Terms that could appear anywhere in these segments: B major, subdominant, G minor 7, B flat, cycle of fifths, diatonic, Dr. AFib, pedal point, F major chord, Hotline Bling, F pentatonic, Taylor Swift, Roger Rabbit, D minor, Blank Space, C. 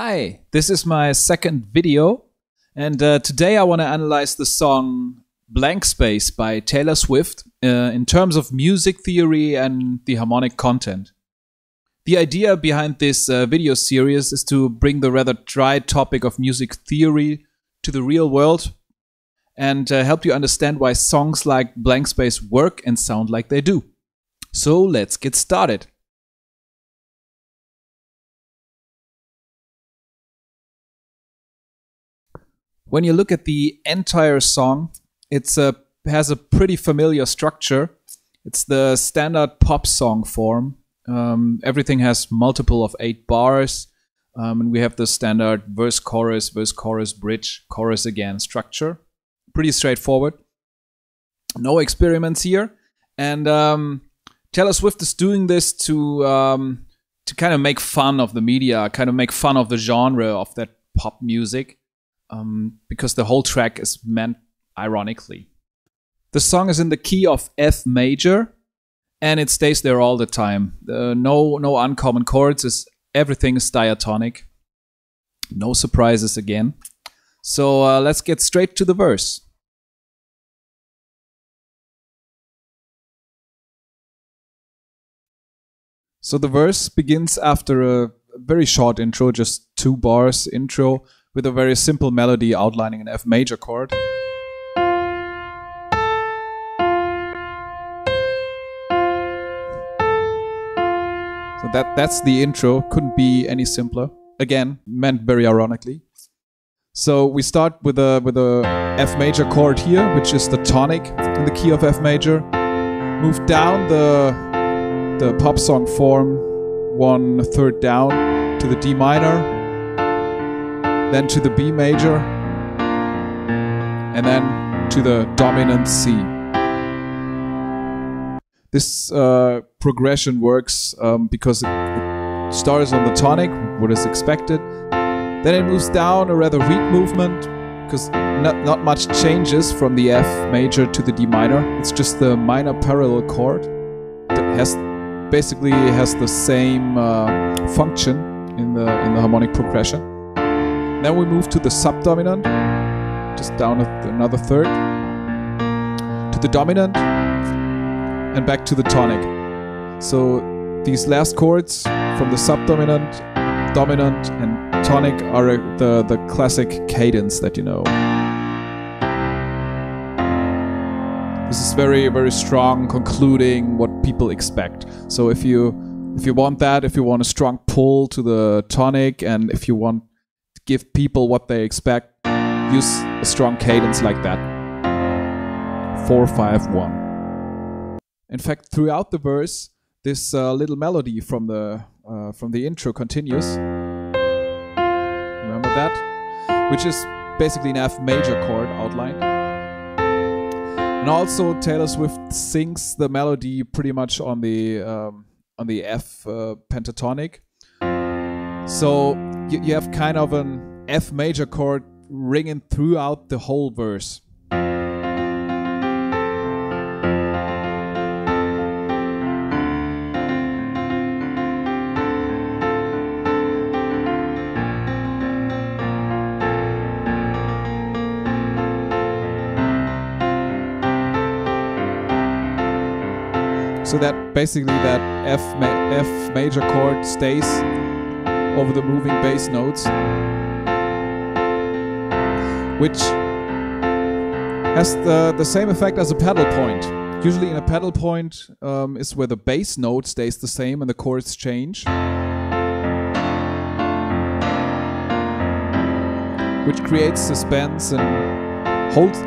Hi, this is my second video, and today I want to analyze the song Blank Space by Taylor Swift in terms of music theory and the harmonic content. The idea behind this video series is to bring the rather dry topic of music theory to the real world and help you understand why songs like Blank Space work and sound like they do. So let's get started. When you look at the entire song, it has a pretty familiar structure. It's the standard pop song form. Everything has multiple of 8 bars. And we have the standard verse, chorus, bridge, chorus again structure. Pretty straightforward. No experiments here. And Taylor Swift is doing this to kind of make fun of the media, kind of make fun of the genre of that pop music. Because the whole track is meant ironically. The song is in the key of F major, and it stays there all the time. No uncommon chords. Everything is diatonic. No surprises again. So let's get straight to the verse. So the verse begins after a very short intro, just 2 bars intro, with a very simple melody outlining an F major chord. So that's the intro, couldn't be any simpler. Again, meant very ironically. So we start with a F major chord here, which is the tonic in the key of F major. Move down the pop song form 1/3 down to the D minor, then to the B major, and then to the dominant C. This progression works because it starts on the tonic, what is expected. Then it moves down a rather weak movement, because not much changes from the F major to the D minor. It's just the minor parallel chord that basically has the same function in the harmonic progression. Then we move to the subdominant, just down another 3rd, to the dominant, and back to the tonic. So these last chords from the subdominant, dominant, and tonic are the classic cadence that you know. This is very, very strong, concluding what people expect. So if you want that, if you want a strong pull to the tonic, and if you want give people what they expect, use a strong cadence like that. 4-5-1. In fact, throughout the verse, this little melody from the intro continues. Remember that? Which is basically an F major chord outlined. And also, Taylor Swift sings the melody pretty much on the F pentatonic. So you have kind of an F major chord ringing throughout the whole verse. So that basically that F major chord stays over the moving bass notes, which has the same effect as a pedal point. Usually in a pedal point is where the bass note stays the same and the chords change, which creates suspense and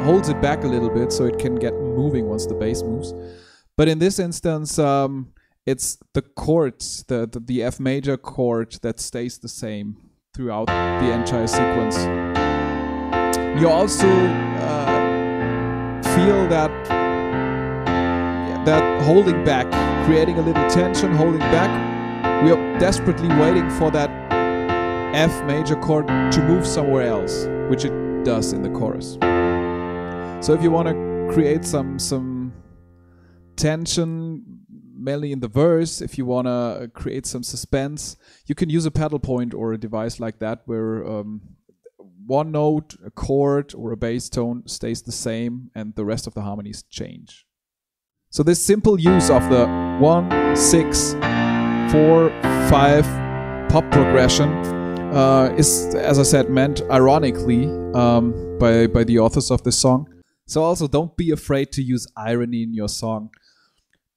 holds it back a little bit so it can get moving once the bass moves. But in this instance, it's the chords, the F major chord, that stays the same throughout the entire sequence. You also feel that holding back, creating a little tension, holding back. We are desperately waiting for that F major chord to move somewhere else, which it does in the chorus. So if you want to create some tension, mainly in the verse, if you want to create some suspense, you can use a pedal point or a device like that where one note, a chord or a bass tone stays the same and the rest of the harmonies change. So this simple use of the 1, 6, 4, 5 pop progression is, as I said, meant ironically by the authors of this song. So also don't be afraid to use irony in your song.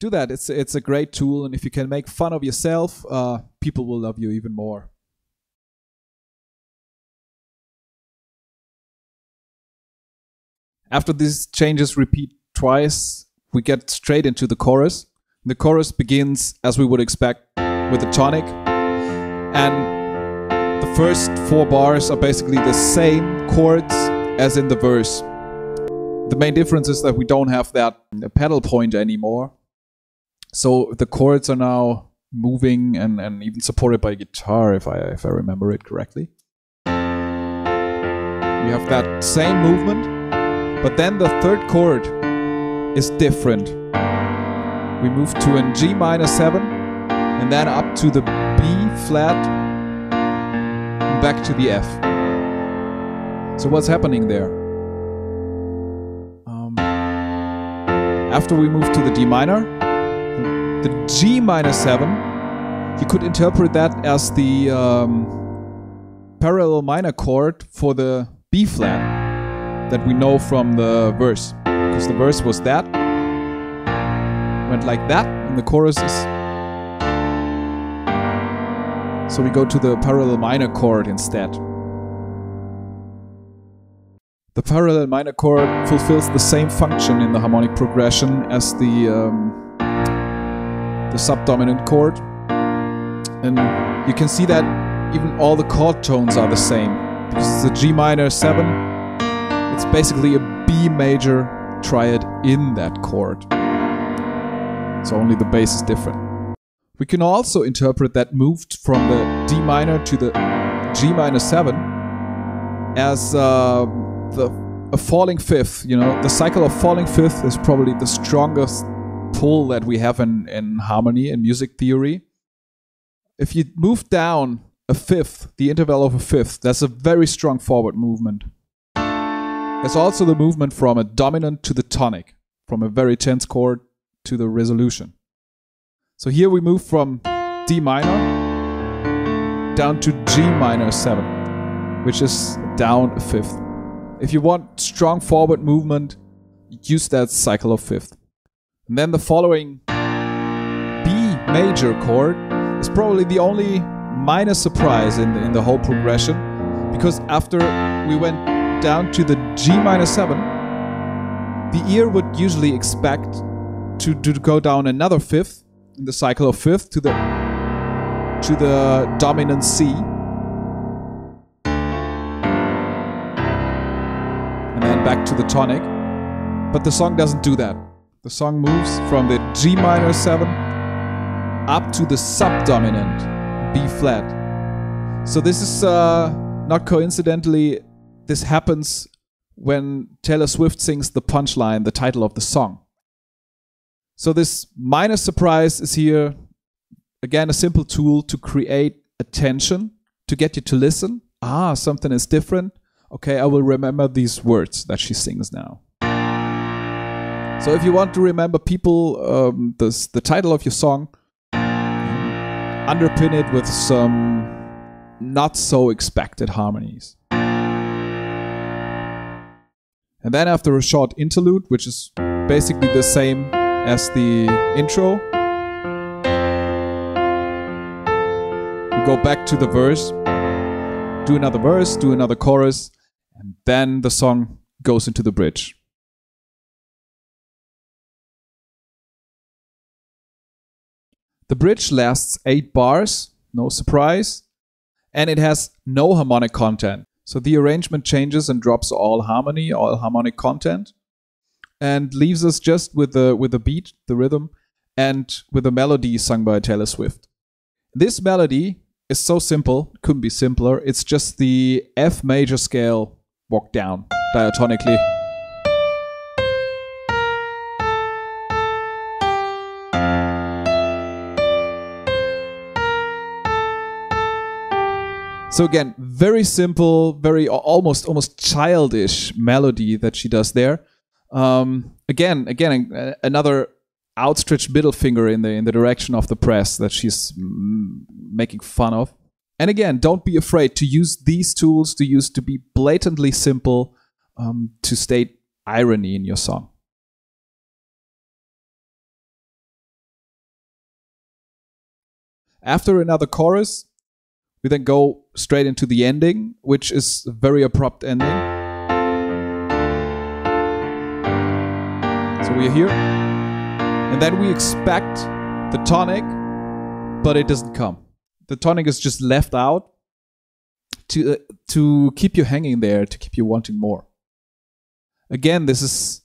Do that. It's a great tool, and if you can make fun of yourself, people will love you even more. After these changes repeat twice, we get straight into the chorus. The chorus begins, as we would expect, with a tonic, and the first four bars are basically the same chords as in the verse. The main difference is that we don't have that pedal point anymore. So the chords are now moving and even supported by guitar, if I remember it correctly. We have that same movement, but then the third chord is different. We move to a G minor 7 and then up to the B flat and back to the F. So what's happening there? After we move to the D minor, the G minor 7, you could interpret that as the parallel minor chord for the B flat that we know from the verse. Because the verse was that, went like that, and the chorus is... So we go to the parallel minor chord instead. The parallel minor chord fulfills the same function in the harmonic progression as the subdominant chord, and you can see that even all the chord tones are the same, because it's a G minor 7, it's basically a B major triad in that chord, so only the bass is different. We can also interpret that move from the D minor to the G minor 7 as a falling fifth. You know, the cycle of falling fifth is probably the strongest pull that we have in harmony and music theory. If you move down a fifth, the interval of a fifth, that's a very strong forward movement. There's also the movement from a dominant to the tonic, from a very tense chord to the resolution. So here we move from D minor down to G minor 7, which is down a fifth. If you want strong forward movement, use that cycle of fifth. And then the following B major chord is probably the only minor surprise in the whole progression, because after we went down to the G minor 7, the ear would usually expect to go down another fifth in the cycle of fifth to the dominant C, and then back to the tonic, but the song doesn't do that. The song moves from the G minor 7 up to the subdominant B flat. So this is not coincidentally, this happens when Taylor Swift sings the punchline, the title of the song. So this minor surprise is here, again, a simple tool to create attention, to get you to listen. Ah, something is different. Okay, I will remember these words that she sings now. So if you want to remember people, the title of your song, underpin it with some not so expected harmonies. And then after a short interlude, which is basically the same as the intro, we go back to the verse, do another verse, do another chorus, and then the song goes into the bridge. The bridge lasts 8 bars, no surprise, and it has no harmonic content. So the arrangement changes and drops all harmony, all harmonic content, and leaves us just with the beat, the rhythm, and with a melody sung by Taylor Swift. This melody is so simple, couldn't be simpler. It's just the F major scale walked down diatonically. So again, very simple, very almost childish melody that she does there. Again, another outstretched middle finger in the direction of the press that she's making fun of. And again, don't be afraid to use these tools, to be blatantly simple, to state irony in your song. After another chorus, we then go straight into the ending, which is a very abrupt ending. So we're here, and then we expect the tonic, but it doesn't come. The tonic is just left out to keep you hanging there, to keep you wanting more. Again, this is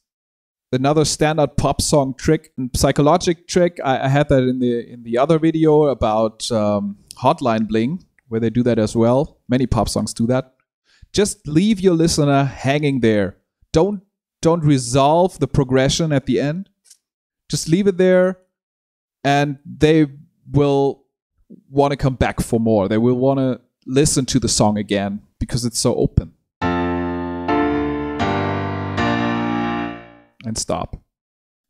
another standard pop song trick and psychologic trick. I had that in the other video about Hotline Bling, where they do that as well. Many pop songs do that. Just leave your listener hanging there. Don't resolve the progression at the end. Just leave it there, and they will want to come back for more. They will want to listen to the song again because it's so open. And stop.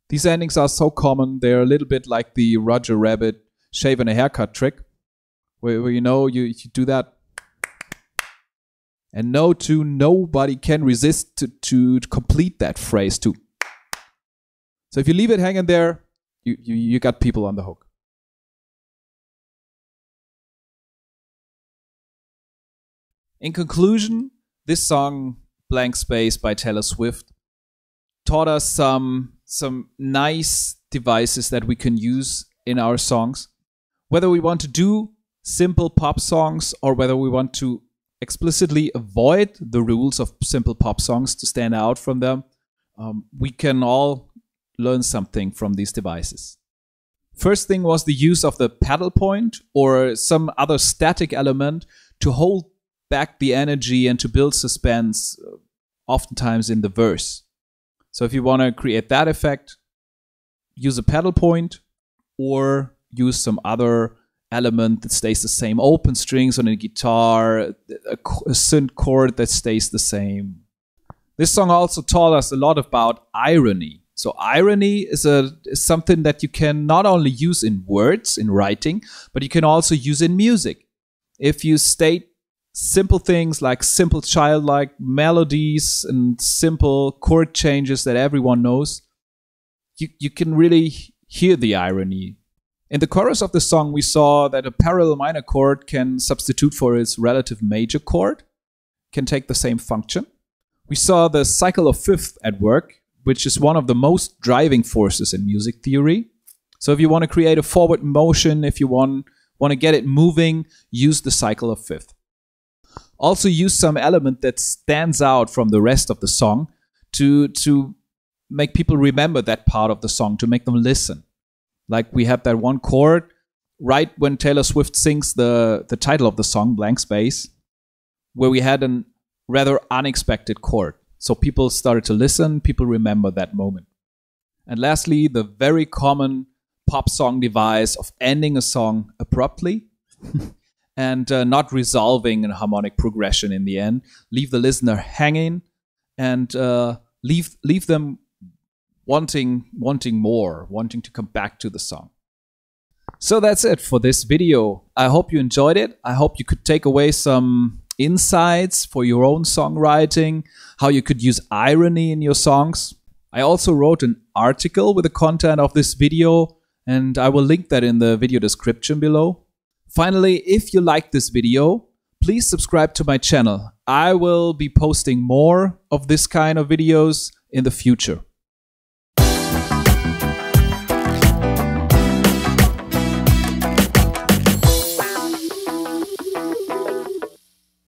These endings are so common. They're a little bit like the Roger Rabbit shave and a haircut trick, where you do that. And nobody can resist to complete that phrase too. So if you leave it hanging there, you got people on the hook. In conclusion, this song, Blank Space by Taylor Swift, taught us some nice devices that we can use in our songs. Whether we want to do simple pop songs or whether we want to explicitly avoid the rules of simple pop songs to stand out from them, we can all learn something from these devices. First thing was the use of the pedal point or some other static element to hold back the energy and to build suspense, oftentimes in the verse. So if you want to create that effect, use a pedal point or use some other element that stays the same. Open strings on a guitar, a synth chord that stays the same. This song also taught us a lot about irony. So irony is something that you can not only use in words, in writing, but you can also use in music. If you state simple things like simple childlike melodies and simple chord changes that everyone knows, you can really hear the irony. In the chorus of the song, we saw that a parallel minor chord can substitute for its relative major chord, can take the same function. We saw the cycle of fifths at work, which is one of the most driving forces in music theory. So if you want to create a forward motion, if you want to get it moving, use the cycle of fifths. Also use some element that stands out from the rest of the song to make people remember that part of the song, to make them listen. Like we have that one chord right when Taylor Swift sings the title of the song, Blank Space, where we had a rather unexpected chord. So people started to listen, people remember that moment. And lastly, the very common pop song device of ending a song abruptly. And not resolving in harmonic progression in the end. Leave the listener hanging and leave them wanting more, wanting to come back to the song. So that's it for this video. I hope you enjoyed it. I hope you could take away some insights for your own songwriting, how you could use irony in your songs. I also wrote an article with the content of this video, and I will link that in the video description below. Finally, if you like this video, please subscribe to my channel. I will be posting more of this kind of videos in the future.